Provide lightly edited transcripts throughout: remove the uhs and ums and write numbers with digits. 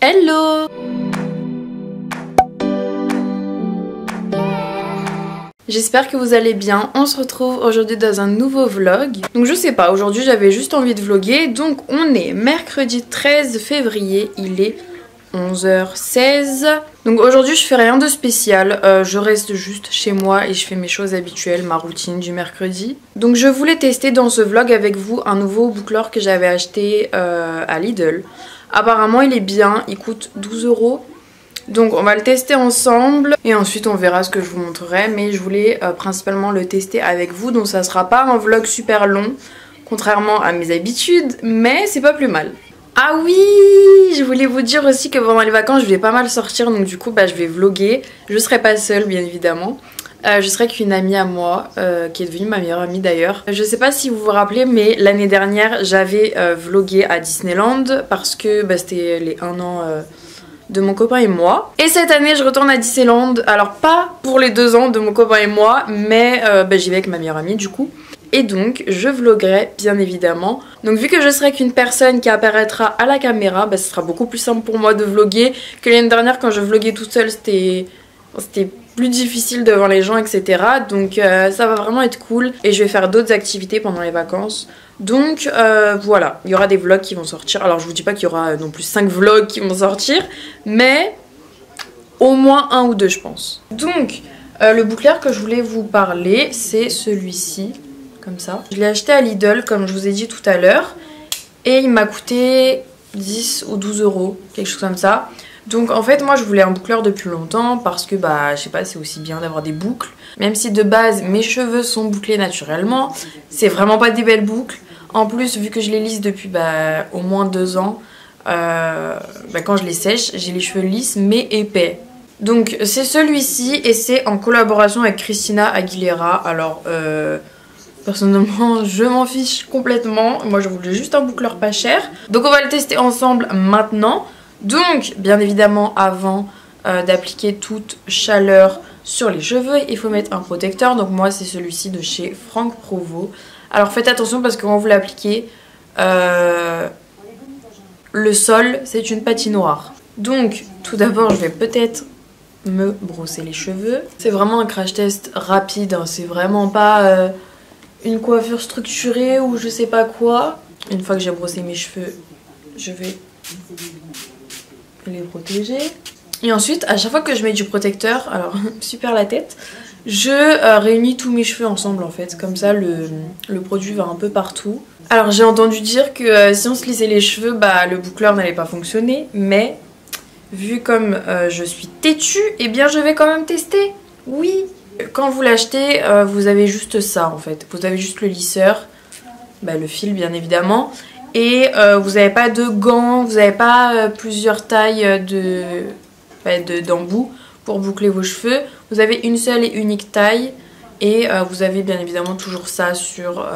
Hello! J'espère que vous allez bien, on se retrouve aujourd'hui dans un nouveau vlog. Donc je sais pas, aujourd'hui j'avais juste envie de vlogger, donc on est mercredi 13 février, il est 11h16. Donc aujourd'hui je fais rien de spécial, je reste juste chez moi et je fais mes choses habituelles, ma routine du mercredi. Donc je voulais tester dans ce vlog avec vous un nouveau boucleur que j'avais acheté à Lidl. Apparemment il est bien, il coûte 12 €. Donc on va le tester ensemble et ensuite on verra ce que je vous montrerai, mais je voulais principalement le tester avec vous, donc ça sera pas un vlog super long contrairement à mes habitudes, mais c'est pas plus mal. Ah oui, je voulais vous dire aussi que pendant les vacances je vais pas mal sortir, donc du coup bah, je vais vlogger. Je serai pas seule bien évidemment, je serai qu'une amie à moi qui est devenue ma meilleure amie d'ailleurs. Je sais pas si vous vous rappelez, mais l'année dernière j'avais vlogué à Disneyland parce que bah, c'était les 1 an de mon copain et moi. Et cette année je retourne à Disneyland, alors pas pour les 2 ans de mon copain et moi, mais bah, j'y vais avec ma meilleure amie du coup. Et donc je vloguerai bien évidemment. Donc vu que je serai qu'une personne qui apparaîtra à la caméra, bah, ce sera beaucoup plus simple pour moi de vloguer que l'année dernière quand je vloguais toute seule, c'était plus difficile devant les gens etc. Donc ça va vraiment être cool et je vais faire d'autres activités pendant les vacances. Donc voilà, il y aura des vlogs qui vont sortir. Alors je vous dis pas qu'il y aura non plus 5 vlogs qui vont sortir, mais au moins un ou deux je pense. Donc le boucleur que je voulais vous parler c'est celui-ci. Comme ça. Je l'ai acheté à Lidl comme je vous ai dit tout à l'heure et il m'a coûté 10 ou 12 €, quelque chose comme ça. Donc en fait moi je voulais un boucleur depuis longtemps parce que bah je sais pas, c'est aussi bien d'avoir des boucles, même si de base mes cheveux sont bouclés naturellement, c'est vraiment pas des belles boucles. En plus vu que je les lisse depuis bah, au moins 2 ans, bah, quand je les sèche j'ai les cheveux lisses mais épais. Donc c'est celui-ci et c'est en collaboration avec Christina Aguilera. Alors personnellement, je m'en fiche complètement. Moi, je voulais juste un boucleur pas cher. Donc, on va le tester ensemble maintenant. Donc, bien évidemment, avant d'appliquer toute chaleur sur les cheveux, il faut mettre un protecteur. Donc, moi, c'est celui-ci de chez Franck Provo. Alors, faites attention parce que quand vous l'appliquez, le sol, c'est une patinoire. Donc, tout d'abord, je vais peut-être me brosser les cheveux. C'est vraiment un crash test rapide, hein. C'est vraiment pas... une coiffure structurée ou je sais pas quoi. Une fois que j'ai brossé mes cheveux, je vais les protéger. Et ensuite, à chaque fois que je mets du protecteur, alors super la tête, je réunis tous mes cheveux ensemble en fait. Comme ça, le produit va un peu partout. Alors j'ai entendu dire que si on se lissait les cheveux, bah le boucleur n'allait pas fonctionner. Mais vu comme je suis têtue, eh bien je vais quand même tester. Oui! Quand vous l'achetez, vous avez juste ça en fait. Vous avez juste le lisseur, bah, le fil bien évidemment. Et vous n'avez pas de gants, vous n'avez pas plusieurs tailles d'embouts pour boucler vos cheveux. Vous avez une seule et unique taille. Et vous avez bien évidemment toujours ça sur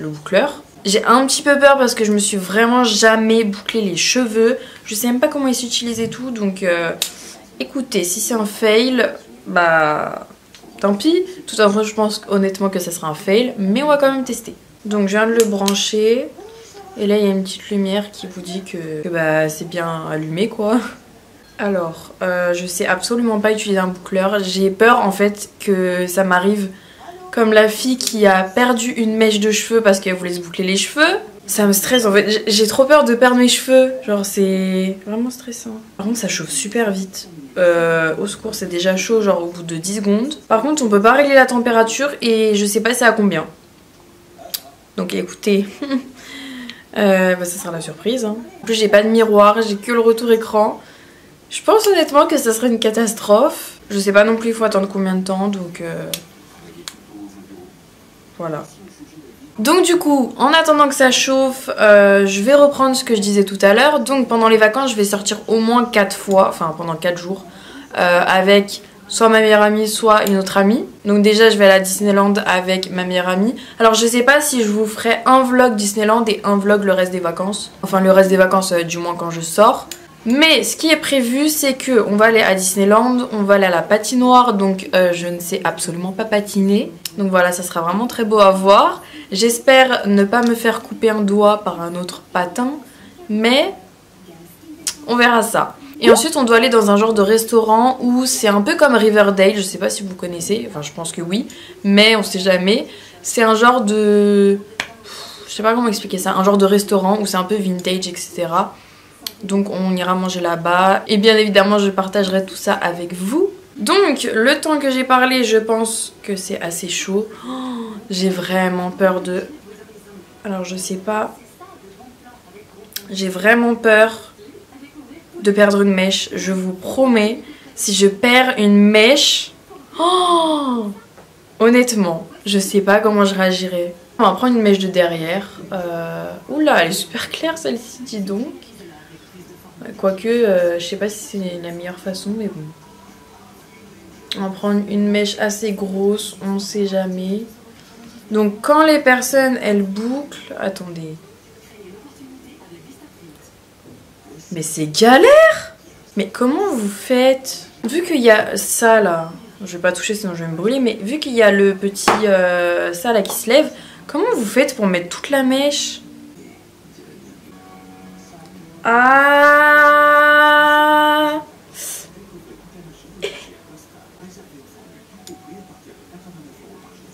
le boucleur. J'ai un petit peu peur parce que je me suis vraiment jamais bouclé les cheveux. Je sais même pas comment ils s'utilisent et tout. Donc écoutez, si c'est un fail, bah... tant pis, tout en vrai je pense honnêtement que ça sera un fail, mais on va quand même tester. Donc je viens de le brancher, et là il y a une petite lumière qui vous dit que bah, c'est bien allumé quoi. Alors, je sais absolument pas utiliser un boucleur, j'ai peur en fait que ça m'arrive comme la fille qui a perdu une mèche de cheveux parce qu'elle voulait se boucler les cheveux. Ça me stresse en fait, j'ai trop peur de perdre mes cheveux, genre c'est vraiment stressant. Par contre ça chauffe super vite. Au secours, c'est déjà chaud genre au bout de 10 secondes. Par contre on peut pas régler la température et je sais pas c'est à combien. Donc écoutez, bah, ça sera la surprise. Hein. En plus j'ai pas de miroir, j'ai que le retour écran. Je pense honnêtement que ça serait une catastrophe. Je sais pas non plus il faut attendre combien de temps, donc voilà. Donc du coup, en attendant que ça chauffe, je vais reprendre ce que je disais tout à l'heure. Donc pendant les vacances, je vais sortir au moins 4 fois, enfin pendant 4 jours, avec soit ma meilleure amie, soit une autre amie. Donc déjà, je vais aller à Disneyland avec ma meilleure amie. Alors je sais pas si je vous ferai un vlog Disneyland et un vlog le reste des vacances. Enfin le reste des vacances, du moins quand je sors. Mais ce qui est prévu, c'est que on va aller à Disneyland, on va aller à la patinoire, donc je ne sais absolument pas patiner. Donc voilà, ça sera vraiment très beau à voir. J'espère ne pas me faire couper un doigt par un autre patin, mais on verra ça. Et ensuite on doit aller dans un genre de restaurant où c'est un peu comme Riverdale, je sais pas si vous connaissez, enfin je pense que oui, mais on sait jamais. C'est un genre de... je sais pas comment expliquer ça, un genre de restaurant où c'est un peu vintage, etc. Donc on ira manger là-bas et bien évidemment je partagerai tout ça avec vous. Donc le temps que j'ai parlé, je pense que c'est assez chaud. Oh, j'ai vraiment peur de... alors je sais pas... j'ai vraiment peur de perdre une mèche, je vous promets. Si je perds une mèche... oh, honnêtement, je sais pas comment je réagirai. On va prendre une mèche de derrière. Oula, elle est super claire celle-ci, dis donc. Quoique, je sais pas si c'est la meilleure façon, mais bon. On va prendre une mèche assez grosse, on sait jamais. Donc quand les personnes, elles bouclent... attendez. Mais c'est galère! Mais comment vous faites? Vu qu'il y a ça là... je vais pas toucher sinon je vais me brûler, mais vu qu'il y a le petit... ça là qui se lève, comment vous faites pour mettre toute la mèche? Ah!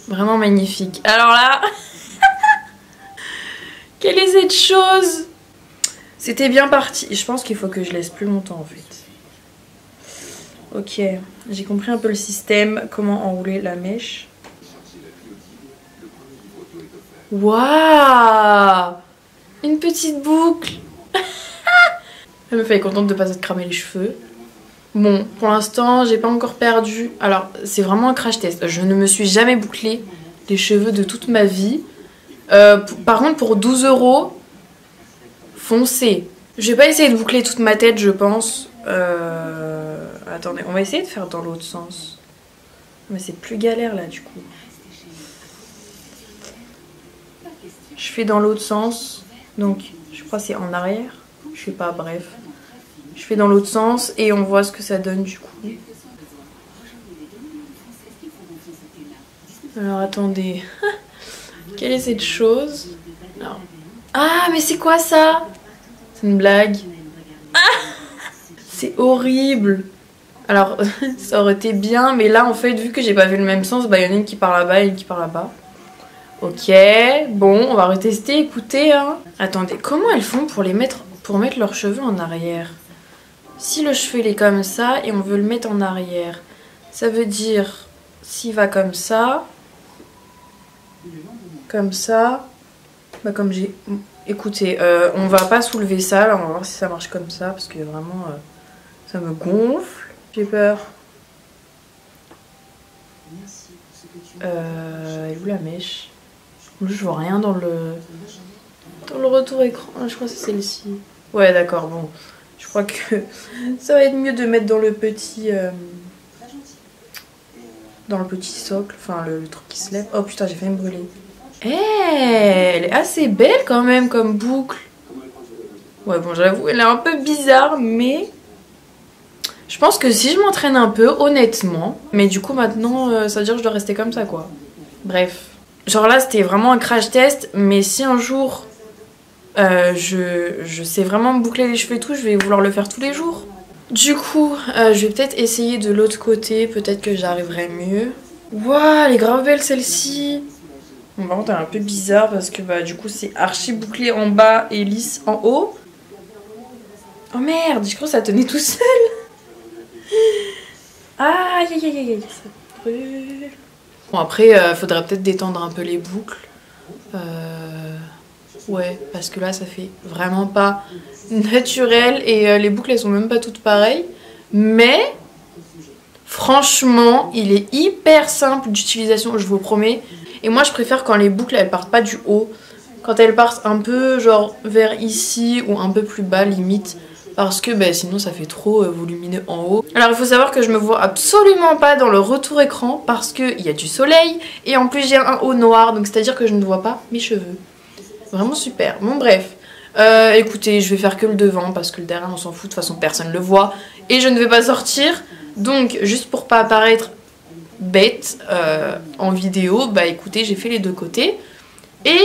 Vraiment magnifique. Alors là, quelle est cette chose? C'était bien parti. Je pense qu'il faut que je laisse plus longtemps en fait. Ok, j'ai compris un peu le système, comment enrouler la mèche. Waouh! Une petite boucle. La meuf est contente de pas se cramer les cheveux. Bon, pour l'instant, j'ai pas encore perdu. Alors, c'est vraiment un crash test. Je ne me suis jamais bouclé les cheveux de toute ma vie. Par contre, pour 12 €, foncez. Je vais pas essayer de boucler toute ma tête, je pense. Attendez, on va essayer de faire dans l'autre sens. Mais c'est plus galère là, du coup. Je fais dans l'autre sens. Donc, je crois que c'est en arrière. Je sais pas, bref. Je fais dans l'autre sens et on voit ce que ça donne du coup. Alors attendez. Quelle est cette chose? Alors... ah mais c'est quoi ça? C'est une blague. C'est horrible. Alors ça aurait été bien mais là en fait vu que j'ai pas vu le même sens, bah y en a une qui part là-bas et une qui part là-bas. Ok, bon on va retester, écoutez hein. Attendez, comment elles font pour les mettre, pour mettre leurs cheveux en arrière? Si le cheveu il est comme ça et on veut le mettre en arrière, ça veut dire s'il va comme ça, bah comme j'ai... écoutez, on va pas soulever ça, là on va voir si ça marche comme ça parce que vraiment ça me gonfle, j'ai peur. Elle est où la mèche? Je vois rien dans le... dans le retour écran, je crois que c'est celle-ci. Ouais d'accord, bon... je crois que ça va être mieux de mettre dans le petit... dans le petit socle, enfin le truc qui se lève. Oh putain, j'ai failli me brûler. Eh, elle est assez belle quand même comme boucle. Ouais bon, j'avoue, elle est un peu bizarre, mais... je pense que si je m'entraîne un peu, honnêtement... mais du coup maintenant, ça veut dire que je dois rester comme ça quoi. Bref. Genre là, c'était vraiment un crash test, mais si un jour... je sais vraiment me boucler les cheveux et tout, je vais vouloir le faire tous les jours. Du coup, je vais peut-être essayer de l'autre côté, peut-être que j'arriverai mieux. Waouh, elle est grave belle celle-ci. Bon, par contre, elle est un peu bizarre parce que bah, du coup, c'est archi bouclé en bas et lisse en haut. Oh merde, je crois que ça tenait tout seul. Aïe, aïe, aïe, aïe, ça brûle. Bon, après, faudrait peut-être détendre un peu les boucles. Ouais, parce que là ça fait vraiment pas naturel et les boucles elles sont même pas toutes pareilles. Mais franchement, il est hyper simple d'utilisation, je vous promets. Et moi je préfère quand les boucles elles partent pas du haut, quand elles partent un peu genre vers ici ou un peu plus bas limite. Parce que bah, sinon ça fait trop volumineux en haut. Alors il faut savoir que je me vois absolument pas dans le retour écran parce qu'il y a du soleil et en plus j'ai un haut noir donc c'est à dire que je ne vois pas mes cheveux. Vraiment super. Bon bref, écoutez, je vais faire que le devant parce que le derrière on s'en fout, de toute façon personne le voit et je ne vais pas sortir, donc juste pour pas apparaître bête en vidéo, bah écoutez, j'ai fait les deux côtés et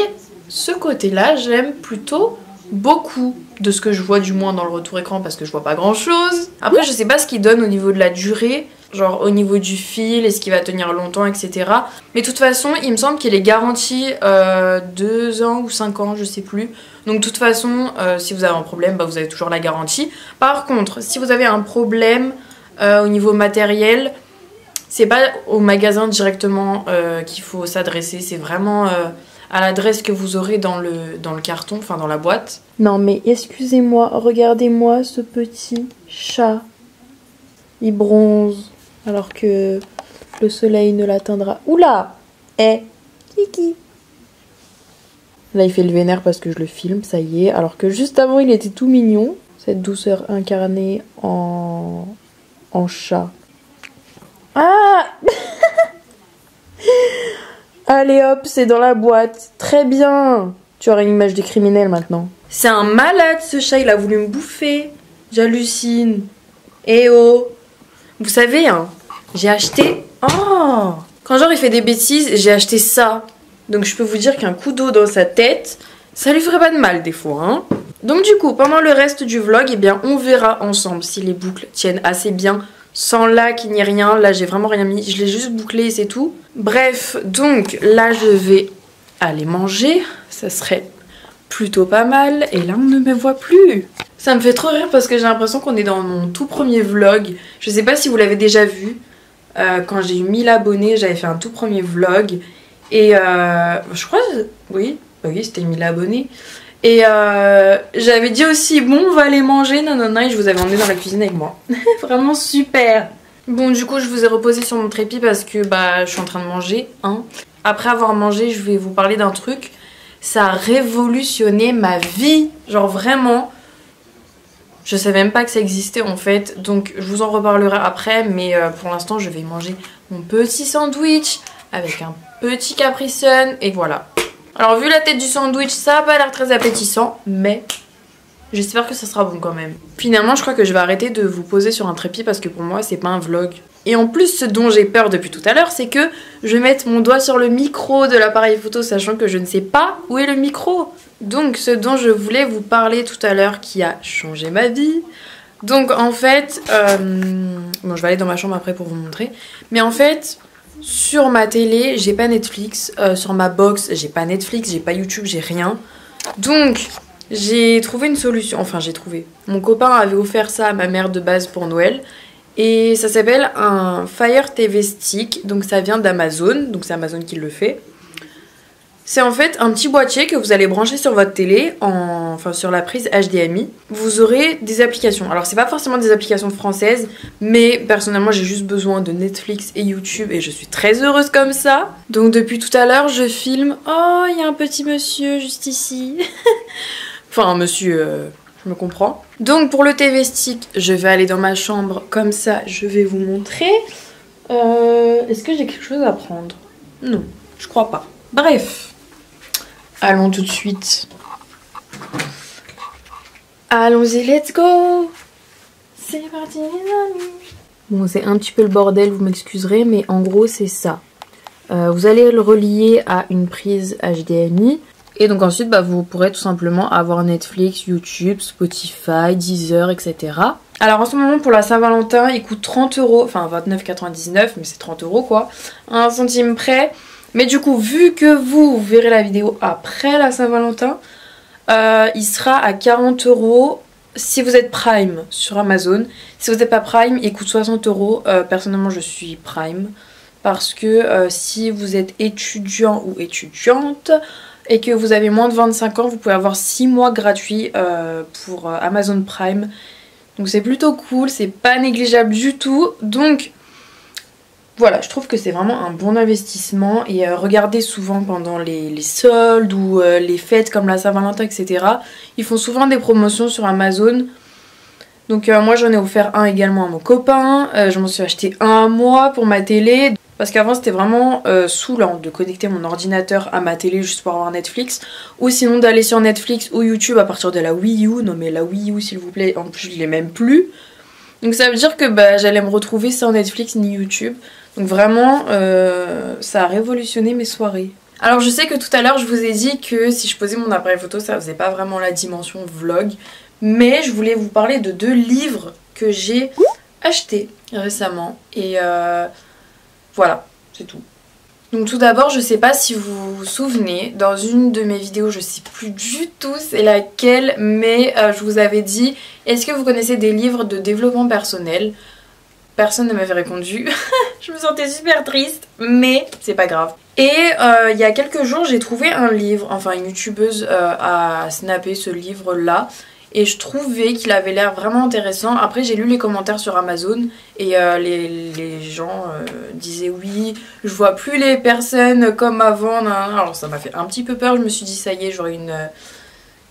ce côté là j'aime plutôt beaucoup de ce que je vois, du moins dans le retour écran, parce que je vois pas grand chose. Après je sais pas ce qu'il donne au niveau de la durée, genre au niveau du fil, est-ce qu'il va tenir longtemps, etc. Mais de toute façon il me semble qu'il est garanti 2 ans ou 5 ans, je sais plus. Donc de toute façon si vous avez un problème, bah, vous avez toujours la garantie. Par contre si vous avez un problème au niveau matériel, c'est pas au magasin directement qu'il faut s'adresser, c'est vraiment à l'adresse que vous aurez dans le carton, enfin dans la boîte. Non mais excusez-moi, regardez-moi ce petit chat. Il bronze alors que le soleil ne l'atteindra. Oula! Eh! Kiki! Là il fait le vénère parce que je le filme, ça y est. Alors que juste avant il était tout mignon. Cette douceur incarnée en chat. Ah! Allez hop, c'est dans la boîte. Très bien. Tu auras une image des criminels maintenant. C'est un malade ce chat, il a voulu me bouffer. J'hallucine. Eh oh. Vous savez, hein, j'ai acheté... Oh! Quand genre il fait des bêtises, j'ai acheté ça. Donc je peux vous dire qu'un coup d'eau dans sa tête, ça lui ferait pas de mal des fois, hein. Donc du coup, pendant le reste du vlog, eh bien, on verra ensemble si les boucles tiennent assez bien. Sans lac, il n'y a rien. Là, j'ai vraiment rien mis. Je l'ai juste bouclé et c'est tout. Bref, donc là, je vais aller manger. Ça serait plutôt pas mal. Et là, on ne me voit plus. Ça me fait trop rire parce que j'ai l'impression qu'on est dans mon tout premier vlog. Je sais pas si vous l'avez déjà vu. Quand j'ai eu 1000 abonnés, j'avais fait un tout premier vlog. Et je crois... Oui, oui, c'était 1000 abonnés. Et j'avais dit aussi, bon on va aller manger, nanana, et je vous avais emmené dans la cuisine avec moi. Vraiment super. Bon du coup je vous ai reposé sur mon trépied parce que bah je suis en train de manger, hein. Après avoir mangé je vais vous parler d'un truc, ça a révolutionné ma vie, genre vraiment. Je savais même pas que ça existait en fait, donc je vous en reparlerai après. Mais pour l'instant je vais manger mon petit sandwich avec un petit Capri Sun et voilà. Alors vu la tête du sandwich, ça n'a pas l'air très appétissant, mais j'espère que ça sera bon quand même. Finalement, je crois que je vais arrêter de vous poser sur un trépied parce que pour moi, c'est pas un vlog. Et en plus, ce dont j'ai peur depuis tout à l'heure, c'est que je vais mettre mon doigt sur le micro de l'appareil photo, sachant que je ne sais pas où est le micro. Donc ce dont je voulais vous parler tout à l'heure qui a changé ma vie. Donc en fait, bon je vais aller dans ma chambre après pour vous montrer, mais en fait... Sur ma télé, j'ai pas Netflix. Sur ma box, j'ai pas Netflix, j'ai pas YouTube, j'ai rien. Donc, j'ai trouvé une solution. Enfin, j'ai trouvé. Mon copain avait offert ça à ma mère de base pour Noël. Et ça s'appelle un Fire TV Stick. Donc, ça vient d'Amazon. Donc, c'est Amazon qui le fait. C'est en fait un petit boîtier que vous allez brancher sur votre télé, enfin sur la prise HDMI. Vous aurez des applications. Alors c'est pas forcément des applications françaises, mais personnellement j'ai juste besoin de Netflix et YouTube et je suis très heureuse comme ça. Donc depuis tout à l'heure je filme. Oh, il y a un petit monsieur juste ici. Enfin un monsieur, je me comprends. Donc pour le TV Stick, je vais aller dans ma chambre comme ça, je vais vous montrer. Est-ce que j'ai quelque chose à prendre? Non, je crois pas. Bref. Allons tout de suite. Allons-y, let's go. C'est parti les amis. Bon c'est un petit peu le bordel, vous m'excuserez, mais en gros c'est ça. Vous allez le relier à une prise HDMI. Et donc ensuite bah, vous pourrez tout simplement avoir Netflix, YouTube, Spotify, Deezer, etc. Alors en ce moment pour la Saint-Valentin il coûte 30 €, enfin 29,99 €, mais c'est 30 € quoi, un centime près. Mais du coup, vu que vous verrez la vidéo après la Saint-Valentin, il sera à 40 € si vous êtes Prime sur Amazon. Si vous n'êtes pas Prime, il coûte 60 €. Personnellement, je suis Prime parce que si vous êtes étudiant ou étudiante et que vous avez moins de 25 ans, vous pouvez avoir 6 mois gratuits pour Amazon Prime. Donc c'est plutôt cool, c'est pas négligeable du tout. Donc... voilà, je trouve que c'est vraiment un bon investissement et regardez souvent pendant les soldes ou les fêtes comme la Saint-Valentin, etc. Ils font souvent des promotions sur Amazon. Donc moi j'en ai offert un également à mon copain, je m'en suis acheté un à moi pour ma télé. Parce qu'avant c'était vraiment saoulant de connecter mon ordinateur à ma télé juste pour avoir Netflix. Ou sinon d'aller sur Netflix ou YouTube à partir de la Wii U. Non mais la Wii U s'il vous plaît, en plus je l'ai même plus. Donc ça veut dire que bah, j'allais me retrouver sans Netflix ni YouTube. Donc vraiment, ça a révolutionné mes soirées. Alors je sais que tout à l'heure je vous ai dit que si je posais mon appareil photo ça faisait pas vraiment la dimension vlog, mais je voulais vous parler de deux livres que j'ai achetés récemment et voilà, c'est tout. Donc tout d'abord, je sais pas si vous vous souvenez, dans une de mes vidéos, je sais plus du tout c'est laquelle, mais je vous avais dit, est-ce que vous connaissez des livres de développement personnel? Personne ne m'avait répondu, je me sentais super triste, mais c'est pas grave. Et il y a quelques jours, j'ai trouvé un livre, enfin une youtubeuse a snappé ce livre-là, et je trouvais qu'il avait l'air vraiment intéressant. Après j'ai lu les commentaires sur Amazon et les gens disaient oui, je vois plus les personnes comme avant. Alors ça m'a fait un petit peu peur, je me suis dit ça y est, j'aurais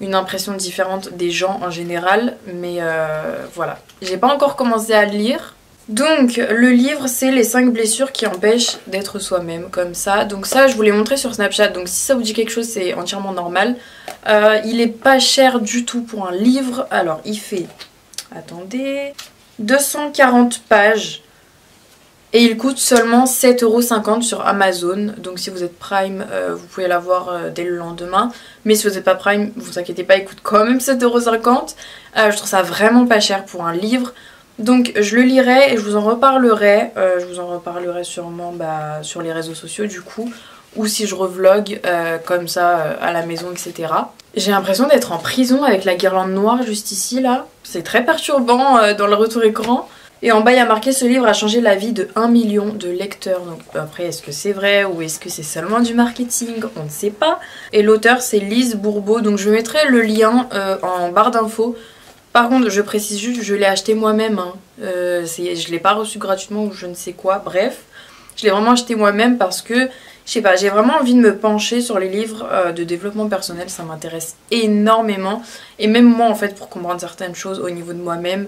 une impression différente des gens en général. Mais voilà, j'ai pas encore commencé à lire. Donc le livre c'est les 5 blessures qui empêchent d'être soi-même, comme ça. Donc ça je vous l'ai montré sur Snapchat, donc si ça vous dit quelque chose c'est entièrement normal. Il est pas cher du tout pour un livre. Alors il fait, attendez, 240 pages et il coûte seulement 7,50€ sur Amazon. Donc si vous êtes Prime vous pouvez l'avoir dès le lendemain, mais si vous n'êtes pas Prime vous inquiétez pas, il coûte quand même 7,50€. Je trouve ça vraiment pas cher pour un livre. Donc je le lirai et je vous en reparlerai, sûrement sur les réseaux sociaux du coup, ou si je revlog comme ça à la maison, etc. J'ai l'impression d'être en prison avec la guirlande noire juste ici là, c'est très perturbant dans le retour écran. Et en bas il y a marqué ce livre a changé la vie de 1 million de lecteurs, donc après est-ce que c'est vrai ou est-ce que c'est seulement du marketing, on ne sait pas. Et l'auteur c'est Lise Bourbeau, donc je mettrai le lien en barre d'infos. Par contre, je précise juste, je l'ai acheté moi-même, hein. Je l'ai pas reçu gratuitement ou je ne sais quoi, bref. Je l'ai vraiment acheté moi-même parce que, je sais pas, j'ai vraiment envie de me pencher sur les livres de développement personnel, ça m'intéresse énormément. Et même moi, en fait, pour comprendre certaines choses au niveau de moi-même,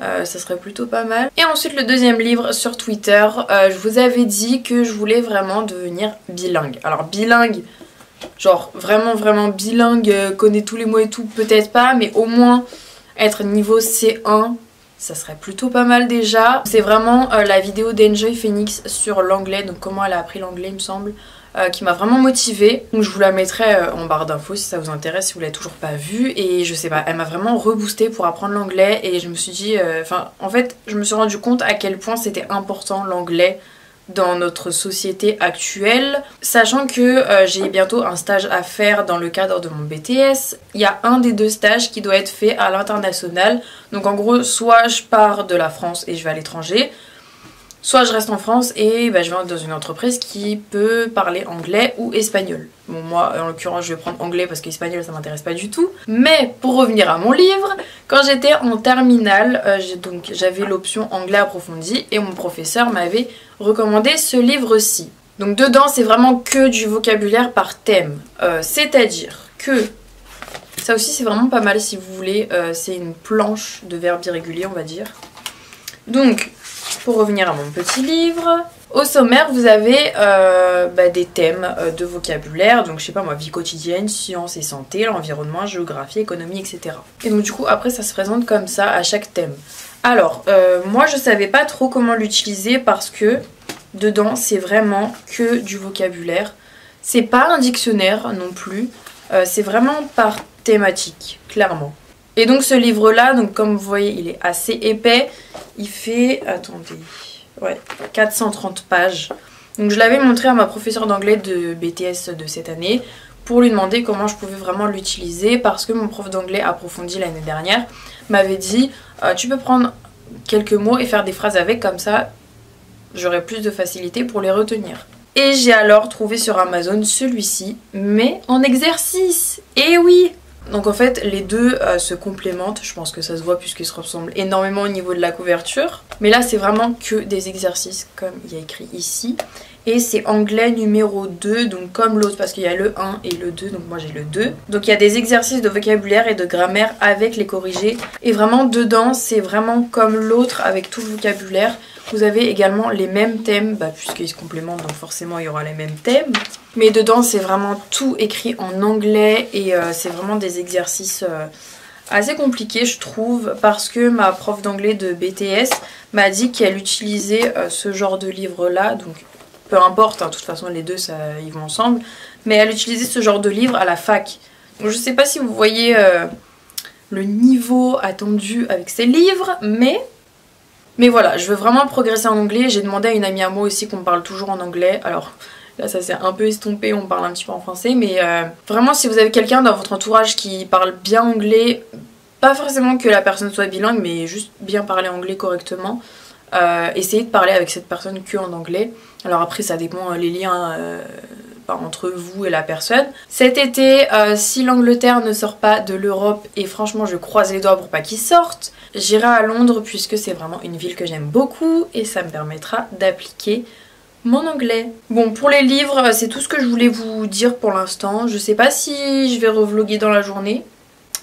ça serait plutôt pas mal. Et ensuite, le deuxième livre sur Twitter, je vous avais dit que je voulais vraiment devenir bilingue. Alors, bilingue, genre vraiment bilingue, connaît tous les mots et tout, peut-être pas, mais au moins... être niveau C1, ça serait plutôt pas mal déjà. C'est vraiment la vidéo d'Enjoy Phoenix sur l'anglais, donc comment elle a appris l'anglais il me semble, qui m'a vraiment motivée. Donc je vous la mettrai en barre d'infos si ça vous intéresse, si vous l'avez toujours pas vue. Et je sais pas, elle m'a vraiment reboostée pour apprendre l'anglais et je me suis dit... en fait, je me suis rendu compte à quel point c'était important l'anglais dans notre société actuelle, sachant que j'ai bientôt un stage à faire dans le cadre de mon BTS. Il y a un des deux stages qui doit être fait à l'international, donc en gros soit je pars de la France et je vais à l'étranger, soit je reste en France et je vais dans une entreprise qui peut parler anglais ou espagnol. Bon moi en l'occurrence je vais prendre anglais parce qu'espagnol ça m'intéresse pas du tout. Mais pour revenir à mon livre, quand j'étais en terminale, donc j'avais l'option anglais approfondi et mon professeur m'avait recommandé ce livre-ci. Donc dedans c'est vraiment que du vocabulaire par thème. C'est-à-dire que, ça aussi c'est vraiment pas mal si vous voulez, c'est une planche de verbes irréguliers on va dire. Donc... pour revenir à mon petit livre, au sommaire vous avez des thèmes de vocabulaire, donc je sais pas moi, vie quotidienne, sciences et santé, l'environnement, géographie, économie, etc. Et donc du coup après ça se présente comme ça à chaque thème. Alors moi je savais pas trop comment l'utiliser parce que dedans c'est vraiment que du vocabulaire, c'est pas un dictionnaire non plus, c'est vraiment par thématique clairement. Et donc ce livre-là, donc comme vous voyez, il est assez épais. Il fait, attendez, ouais, 430 pages. Donc je l'avais montré à ma professeure d'anglais de BTS de cette année pour lui demander comment je pouvais vraiment l'utiliser parce que mon prof d'anglais approfondi l'année dernière m'avait dit tu peux prendre quelques mots et faire des phrases avec, comme ça j'aurai plus de facilité pour les retenir. Et j'ai alors trouvé sur Amazon celui-ci, mais en exercice. Eh oui! Donc en fait les deux se complémentent, je pense que ça se voit puisqu'ils se ressemblent énormément au niveau de la couverture. Mais là c'est vraiment que des exercices comme il y a écrit ici. Et c'est anglais numéro 2, donc comme l'autre parce qu'il y a le 1 et le 2, donc moi j'ai le 2. Donc il y a des exercices de vocabulaire et de grammaire avec les corrigés. Et vraiment dedans c'est vraiment comme l'autre avec tout le vocabulaire. Vous avez également les mêmes thèmes, puisqu'ils se complémentent, donc forcément il y aura les mêmes thèmes. Mais dedans c'est vraiment tout écrit en anglais et c'est vraiment des exercices assez compliqués je trouve. Parce que ma prof d'anglais de BTS m'a dit qu'elle utilisait ce genre de livre là, donc peu importe, de toute façon les deux ils vont ensemble. mais elle utilisait ce genre de livre à la fac. Donc je sais pas si vous voyez le niveau attendu avec ces livres, mais voilà, je veux vraiment progresser en anglais. J'ai demandé à une amie à moi aussi qu'on me parle toujours en anglais. Alors là ça s'est un peu estompé, on parle un petit peu en français, mais vraiment si vous avez quelqu'un dans votre entourage qui parle bien anglais, pas forcément que la personne soit bilingue, mais juste bien parler anglais correctement, essayez de parler avec cette personne que en anglais. Alors après ça dépend les liens entre vous et la personne. Cet été, si l'Angleterre ne sort pas de l'Europe, et franchement je croise les doigts pour pas qu'ils sortent, j'irai à Londres puisque c'est vraiment une ville que j'aime beaucoup et ça me permettra d'appliquer mon anglais. Bon, pour les livres, c'est tout ce que je voulais vous dire pour l'instant. Je sais pas si je vais revloguer dans la journée.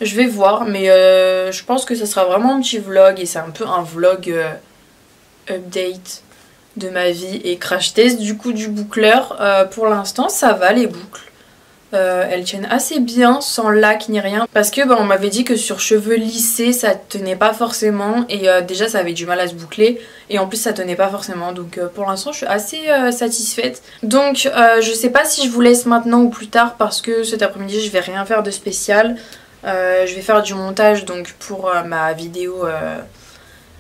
Je vais voir, mais je pense que ce sera vraiment un petit vlog et c'est un peu un vlog update de ma vie et crash test du coup du boucleur. Pour l'instant ça va, les boucles elles tiennent assez bien sans lac ni rien, parce que on m'avait dit que sur cheveux lissés ça tenait pas forcément, et déjà ça avait du mal à se boucler et en plus ça tenait pas forcément, donc pour l'instant je suis assez satisfaite. Donc je sais pas si je vous laisse maintenant ou plus tard, parce que cet après-midi je vais rien faire de spécial. Je vais faire du montage donc pour ma vidéo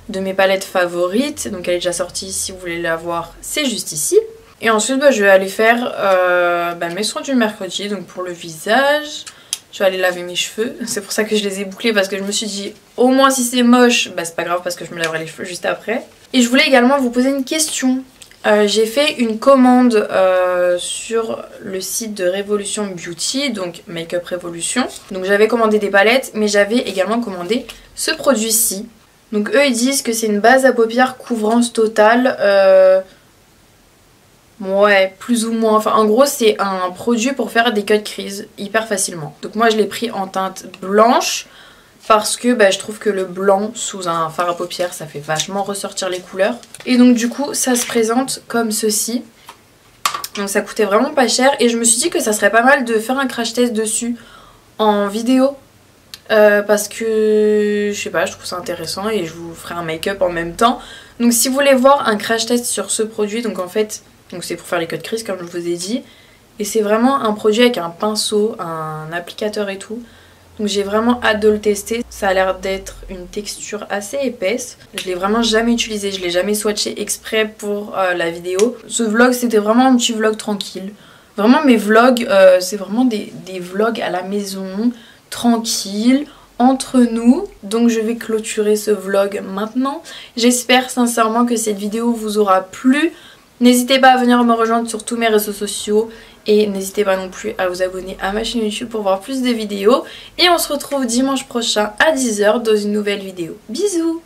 de mes palettes favorites, donc elle est déjà sortie, si vous voulez la voir c'est juste ici. Et ensuite je vais aller faire mes soins du mercredi, donc pour le visage je vais aller laver mes cheveux. C'est pour ça que je les ai bouclés, parce que je me suis dit au moins si c'est moche c'est pas grave parce que je me laverai les cheveux juste après. Et je voulais également vous poser une question. J'ai fait une commande sur le site de Revolution Beauty, donc Makeup Revolution. Donc j'avais commandé des palettes, mais j'avais également commandé ce produit-ci. Donc eux ils disent que c'est une base à paupières couvrance totale, ouais plus ou moins, enfin en gros c'est un produit pour faire des cuts crises hyper facilement. Donc moi je l'ai pris en teinte blanche parce que je trouve que le blanc sous un fard à paupières ça fait vachement ressortir les couleurs. Et donc du coup ça se présente comme ceci, donc ça coûtait vraiment pas cher et je me suis dit que ça serait pas mal de faire un crash test dessus en vidéo. Parce que je sais pas, je trouve ça intéressant et je vous ferai un make-up en même temps. Donc si vous voulez voir un crash test sur ce produit, donc en fait c'est pour faire les cuts crises comme je vous ai dit, et c'est vraiment un produit avec un pinceau, un applicateur et tout, donc j'ai vraiment hâte de le tester. Ça a l'air d'être une texture assez épaisse, je l'ai vraiment jamais utilisé, je l'ai jamais swatché exprès pour la vidéo. Ce vlog c'était vraiment un petit vlog tranquille, vraiment mes vlogs c'est vraiment des vlogs à la maison, tranquille, entre nous. Donc je vais clôturer ce vlog maintenant. J'espère sincèrement que cette vidéo vous aura plu. N'hésitez pas à venir me rejoindre sur tous mes réseaux sociaux et n'hésitez pas non plus à vous abonner à ma chaîne YouTube pour voir plus de vidéos. Et on se retrouve dimanche prochain à 10 h dans une nouvelle vidéo. Bisous!